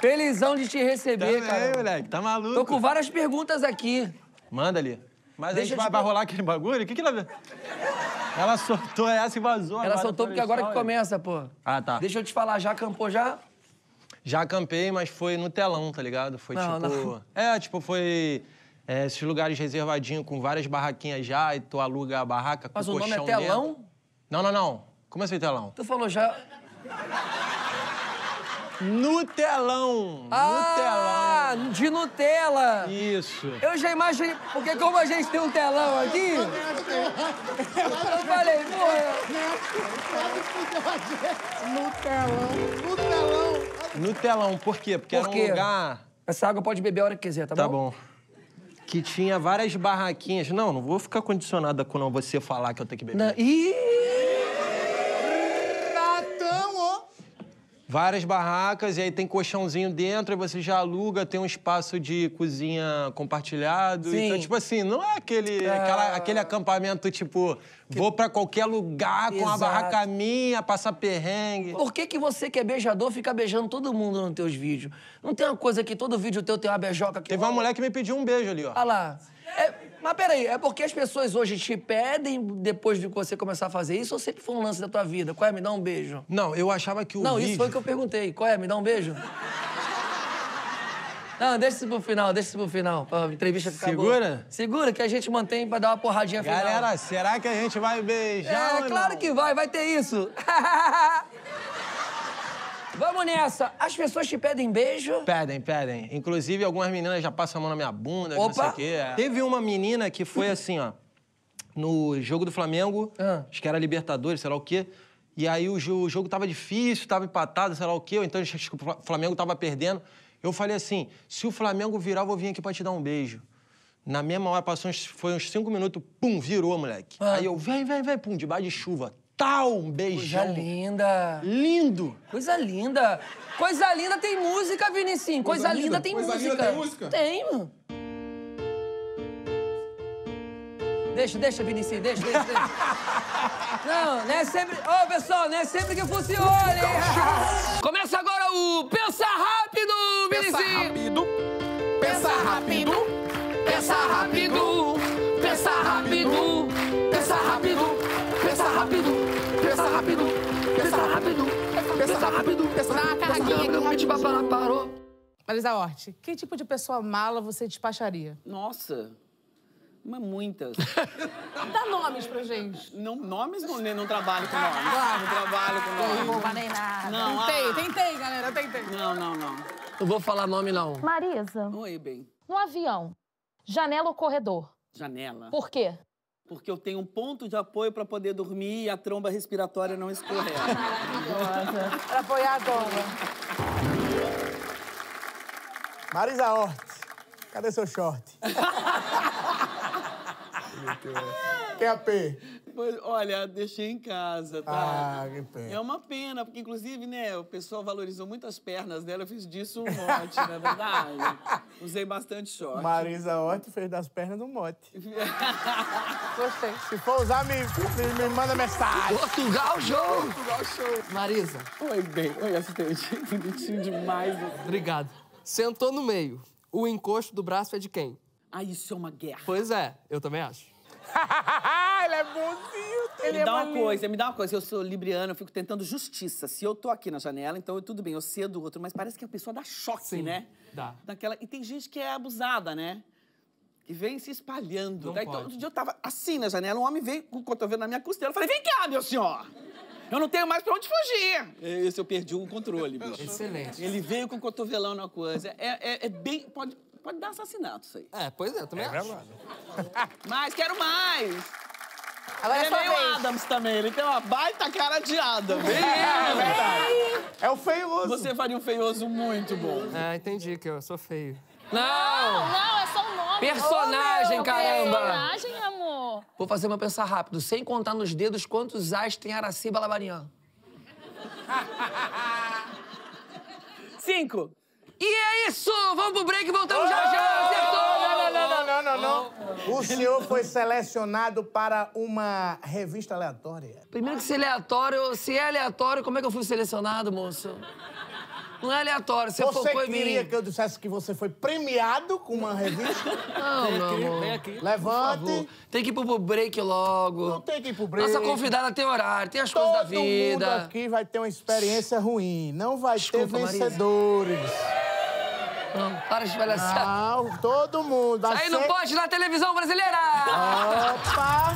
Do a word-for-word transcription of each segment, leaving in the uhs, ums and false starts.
Felizão de te receber, também, cara. Moleque, tá maluco? Tô com várias perguntas aqui. Manda ali. Mas deixa a gente vai, vai rolar aquele bagulho? O que que ela... Ela soltou essa e vazou. Ela soltou porque agora que começa, pô. Ah, tá. Deixa eu te falar, já acampou já? Já acampei, mas foi no telão, tá ligado? Foi não, tipo... Não. É, tipo, foi... É, esses lugares reservadinhos com várias barraquinhas já e tu aluga a barraca mas com o colchão. Mas o nome é telão? Dentro. Não, não, não. Como é assim, telão? Tu falou já... Nutelão! Ah, Nutelão. De Nutella! Isso! Eu já imaginei... Porque como a gente tem um telão aqui... Eu falei, porra! Nutelão! Nutelão! Nutelão, por quê? Porque por quê? Era um lugar... Essa água pode beber a hora que quiser, tá bom? Tá bom. Que tinha várias barraquinhas... Não, não vou ficar condicionada quando você falar que eu tenho que beber. Não. Ih! Várias barracas, e aí tem colchãozinho dentro, aí você já aluga, tem um espaço de cozinha compartilhado. Sim. Então, tipo assim, não é aquele, ah. aquela, aquele acampamento, tipo, que... vou pra qualquer lugar com Exato. A barraca minha, passar perrengue. Por que que você que é beijador fica beijando todo mundo nos teus vídeos? Não tem uma coisa que todo vídeo teu tem uma beijoca aqui? Teve uma mulher que me pediu um beijo ali, ó. Ah lá. É, mas peraí, é porque as pessoas hoje te pedem depois de você começar a fazer isso ou sempre foi um lance da tua vida? Qual é? Me dá um beijo. Não, eu achava que o Não, vídeo... isso foi o que eu perguntei. Qual é? Me dá um beijo. Não, deixa isso pro final, deixa isso pro final. A entrevista ficar boa. Segura? Segura, que a gente mantém pra dar uma porradinha final. Galera, será que a gente vai beijar? É, claro que vai, vai ter isso. Vamos nessa. As pessoas te pedem beijo? Pedem, pedem. Inclusive, algumas meninas já passam a mão na minha bunda, Opa. Não sei o quê. É. Teve uma menina que foi assim, ó, no jogo do Flamengo, ah. acho que era Libertadores, sei lá o quê, e aí o jogo, o jogo tava difícil, tava empatado, sei lá o quê, ou então o Flamengo tava perdendo. Eu falei assim, se o Flamengo virar, eu vou vir aqui pra te dar um beijo. Na mesma hora, passou uns, foi uns cinco minutos, pum, virou, moleque. Ah. Aí eu, vem, vem, vem, pum, debaixo de chuva. Tal, um beijão. Coisa linda. Lindo. Coisa linda. Coisa linda tem música, Vinicinho. Coisa, Coisa linda tem Coisa música. Coisa linda tem música? Tem, mano. Deixa, deixa, Vinicinho, deixa, deixa, deixa. Não, não é sempre... Ô, oh, pessoal, não é sempre que funciona, hein? Começa agora o Pensa Rápido, Vinicinho. Pensa rápido. Pensa rápido. Pensa rápido. Pensa rápido. Pensa rápido, pensa rápido, pensa rápido, pensa rápido, pensa na carraquinha que eu vou te babar, parou. Marisa Orth, que tipo de pessoa mala você despacharia? Nossa, mas muitas. Dá nomes pra gente. Não, nomes não, não trabalho com nomes. Não trabalho com nomes. Não nem nada. Não, tentei, tentei, galera, tentei. Não, não, não. Não vou falar nome, não. Marisa. Oi, bem. No avião, janela ou corredor? Janela. Por quê? Porque eu tenho um ponto de apoio pra poder dormir e a tromba respiratória não escorrer. Maravilhosa. Pra apoiar a tromba. Marisa Orth, cadê seu short? P A P. Olha, deixei em casa, tá? Ah, que pena. É uma pena, porque inclusive, né, o pessoal valorizou muito as pernas dela, eu fiz disso um mote, na é verdade? Usei bastante short. Marisa Orth fez das pernas um mote. Gostei. Se for usar, me, me, me manda mensagem. Portugal Show! Portugal Show. Marisa. Oi, bem. Oi, assistente. Bonitinho demais. Obrigado. Sentou no meio. O encosto do braço é de quem? Ah, isso é uma guerra. Pois é, eu também acho. Ele é bonzinho, ele me dá é uma coisa, me dá uma coisa. Eu sou libriana, eu fico tentando justiça. Se eu tô aqui na janela, então tudo bem, eu cedo o outro, mas parece que a pessoa dá choque, Sim, né? Dá. Daquela... E tem gente que é abusada, né? E vem se espalhando. Não Daí pode. Outro dia eu tava assim na janela, um homem veio com o cotovelo na minha costela. Eu falei, vem cá, meu senhor! Eu não tenho mais pra onde fugir! Esse eu perdi o controle, bicho. Excelente. Ele veio com o cotovelão na coisa. É, é, é bem... Pode... Pode dar assassinato isso aí. É, pois é, também é acho. Mas quero mais! Agora ele é meio vez. Adams também, ele tem uma baita cara de Adams. É, é verdade. É o feioso. Você faria um feioso muito bom. Ah, é, entendi que eu sou feio. Não! Não, não, é só um nome. Personagem, oh, caramba! Personagem, amor. Vou fazer uma pensar rápido, sem contar nos dedos quantos as tem Aracy Balabanian. Cinco. E é isso! Vamos pro break e voltamos oh, já já! Acertou! Oh, não, não, não, não, não, não. O senhor foi selecionado para uma revista aleatória. Primeiro que se é aleatório, se é aleatório, como é que eu fui selecionado, moço? Não é aleatório, você, você focou em mim. Você queria que eu dissesse que você foi premiado com uma revista? Não, meu amor. Vem aqui. Levante. Tem que ir pro break logo. Não tem que ir pro break. Nossa convidada tem horário, tem as Todo coisas da vida. Todo mundo aqui vai ter uma experiência ruim. Não vai Desculpa, ter vencedores. Marisa. Não, para de palhaçar. Não, todo mundo. Vai Aí ser... não pode na televisão brasileira! Opa!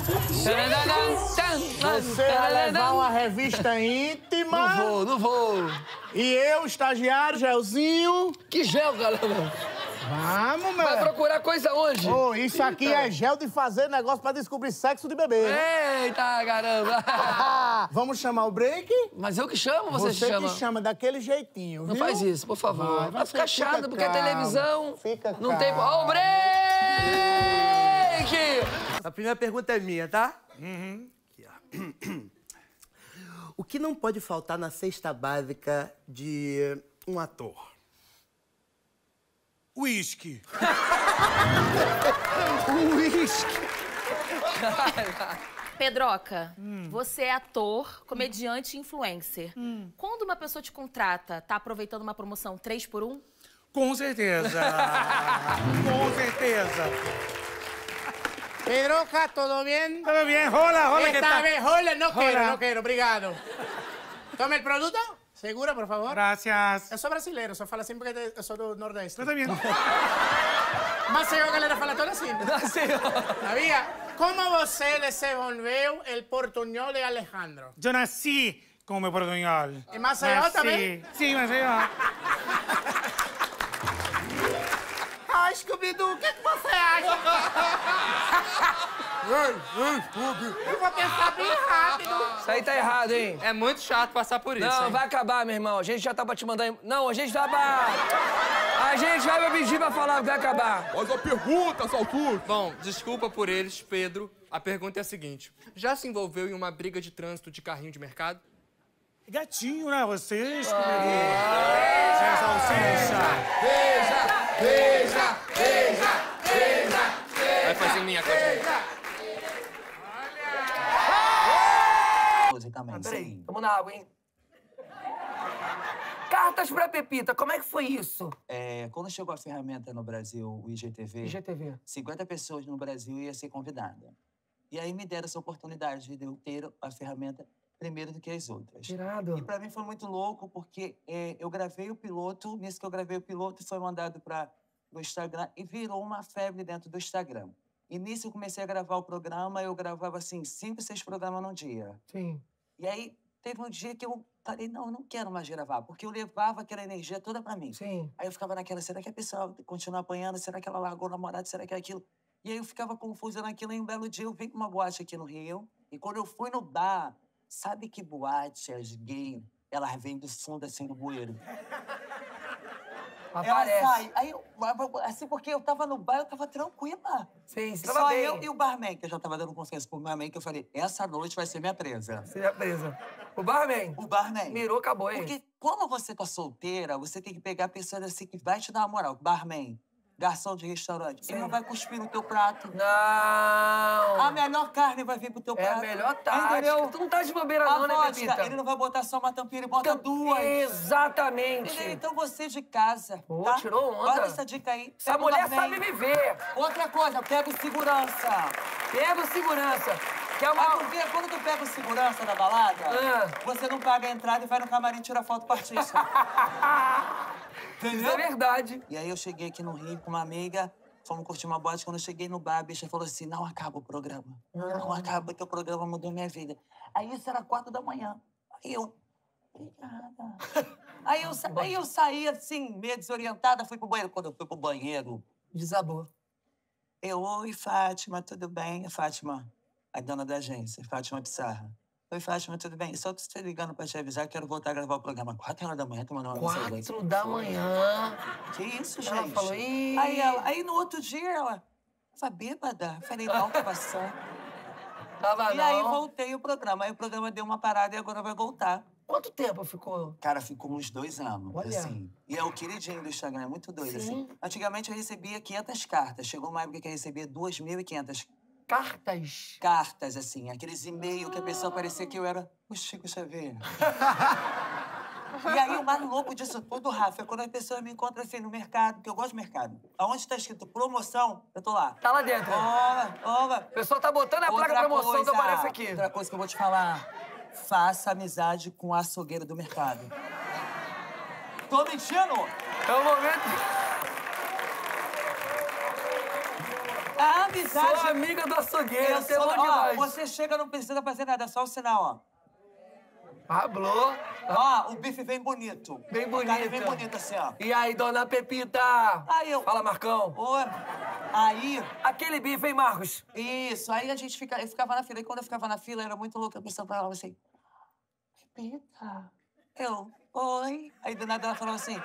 Você vai levar uma revista íntima. Não vou, não vou. E eu, estagiário, gelzinho. Que gel, galera? Vamos, meu. Vai procurar coisa onde? Oh, isso aqui então. é gel de fazer negócio pra descobrir sexo de bebê. Né? Eita, caramba. Ah, vamos chamar o break? Mas eu que chamo, você, você chama. Você que chama daquele jeitinho, viu? Não faz isso, por favor. Vai, vai ficar chato, fica porque a televisão... Fica Não calma. tem... Ó, oh, o break! A primeira pergunta é minha, tá? Uhum. Aqui, ó. O que não pode faltar na cesta básica de um ator? Uísque. Uísque. Pedroca, hum. você é ator, comediante e influencer. Hum. Quando uma pessoa te contrata, tá aproveitando uma promoção três por um? Com certeza. Com certeza. Pedroca, tudo bem? Tudo bem. Rola, rola. Esta que tá... vez rola, não rola. quero, não quero. Obrigado. Toma o produto? Segura, por favor. Gracias. Eu sou brasileiro, só falo assim porque eu sou do Nordeste. Eu também. Mas senhor, a galera fala toda assim. Não, senhor. Sabia? Como você desenvolveu o portunhol de Alejandro? Eu nasci com o meu portunhol. E Maceió também? Sim, Maceió. Ai, Scooby-Doo, o que, que você acha? Ei, ei, Scooby! Eu vou pensar bem rápido! Isso aí tá errado, hein? É muito chato passar por isso. Não, hein? Vai acabar, meu irmão. A gente já tá pra te mandar... Em... Não, a gente tá pra... A gente vai me pedir pra falar que vai acabar. Mas a pergunta, Saltucho! Bom, desculpa por eles, Pedro. A pergunta é a seguinte. Já se envolveu em uma briga de trânsito de carrinho de mercado? Gatinho, né? Vocês, Scooby-Doo? Sem salsicha! Beija! Beija! Beija! Beija! Vai fazer minha coisa. Também, ah, Tamo na água, hein? Cartas pra Pepita, como é que foi isso? É, quando chegou a ferramenta no Brasil, o I G T V... I G T V. cinquenta pessoas no Brasil ia ser convidada. E aí me deram essa oportunidade de eu ter a ferramenta primeiro do que as outras. Tirado. E pra mim foi muito louco, porque é, eu gravei o piloto, nisso que eu gravei o piloto, foi mandado pra, pro Instagram e virou uma febre dentro do Instagram. E nisso eu comecei a gravar o programa, eu gravava assim, cinco, seis programas num dia. Sim. E aí teve um dia que eu falei, não, eu não quero mais gravar, porque eu levava aquela energia toda pra mim. Sim. Aí eu ficava naquela, será que a pessoa continua apanhando? Será que ela largou o namorado? Será que é aquilo? E aí eu ficava confusa naquilo, e um belo dia eu vim pra uma boate aqui no Rio, e quando eu fui no bar, sabe que boate, as gays, elas vêm do fundo assim do bueiro. Aparece. Sai. Aí, assim, porque eu tava no bar, eu tava tranquila. Sim, você tava Só bem. eu e o barman, que eu já tava dando consenso pro barman, que eu falei, essa noite vai ser minha presa. Você é a presa. O barman? O barman. Mirou, acabou, hein? Porque quando você tá solteira, você tem que pegar pessoas assim que vai te dar uma moral. Barman, garçom de restaurante, Sim. ele não vai cuspir no teu prato. Não! A melhor carne vai vir pro teu é prato. É a melhor tática. Entendeu? Tu não tá de bobeira não, né, Pepita? Ele não vai botar só uma tampinha, ele bota Tamp... duas. Exatamente. Entendeu? Então você de casa, Pô, tá? tirou onda. Guarda essa dica aí. Essa mulher sabe viver. Outra coisa, pega o segurança. Pega o segurança. Que é uma... ah, porque quando tu pega o segurança da balada, ah. você não paga a entrada e vai no camarim e tira foto pro artista. Entendeu? Isso é verdade. E aí eu cheguei aqui no Rio com uma amiga, fomos curtir uma boate. Quando eu cheguei no bar, a bicha falou assim, não acaba o programa. Não, não acaba, porque o programa mudou minha vida. Aí isso era quatro da manhã. Aí eu... Obrigada. aí, eu sa... aí eu saí assim, meio desorientada, fui pro banheiro. Quando eu fui pro banheiro... Desabou. Eu, oi, Fátima, tudo bem? Fátima, a dona da agência, Fátima Pissarra. Oi, Fátima, tudo bem? Só tô te ligando pra te avisar que quero voltar a gravar o programa. Quatro horas da manhã, tô mandando uma mensagem. Quatro da manhã? Que isso, gente? Ela falou, ih... Aí, ela, aí no outro dia, ela... Tá bêbada? Falei, não, tá passando. Tava e não. aí voltei o programa. Aí o programa deu uma parada e agora vai voltar. Quanto tempo ficou? Cara, ficou uns dois anos, Olha. assim. E é o queridinho do Instagram, é muito doido, Sim. assim. Antigamente eu recebia quinhentas cartas. Chegou uma época que eu recebia duas mil e quinhentas Cartas? Cartas, assim. Aqueles e-mails ah. que a pessoa parecia que eu era o Chico Xavier. E aí, o mais louco disso tudo, Rafa, é quando as pessoas me encontram assim no mercado, que eu gosto de mercado. Aonde tá escrito promoção, eu tô lá. Tá lá dentro. Toma, toma. O pessoal tá botando a outra placa promoção coisa, que aparece aqui. Outra coisa que eu vou te falar. Faça amizade com o açougueiro do mercado. Tô mentindo? É o momento... A amizade... Sou amiga do açougueiro, eu sou... Ó, você chega, não precisa fazer nada, só o sinal, ó. Pablô. Ó, o bife vem bonito. Bem bonito. A carne vem bonita, assim, ó. E aí, dona Pepita? Aí eu... Fala, Marcão. Ô, aí... Aquele bife, hein, Marcos? Isso, aí a gente fica... eu ficava na fila. E quando eu ficava na fila, era muito louca, pensando pra ela assim... Pepita... Eu... Oi... Aí, do nada, ela falava assim...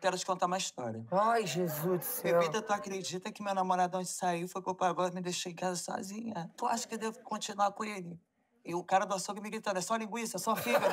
Quero te contar uma história. Ai, Jesus do céu. Pepita, tu acredita que meu namorado antes saiu, foi pro pagode e me deixou em casa sozinha? Tu acha que eu devo continuar com ele? E o cara do açougue me gritando, é só linguiça, é só fígado.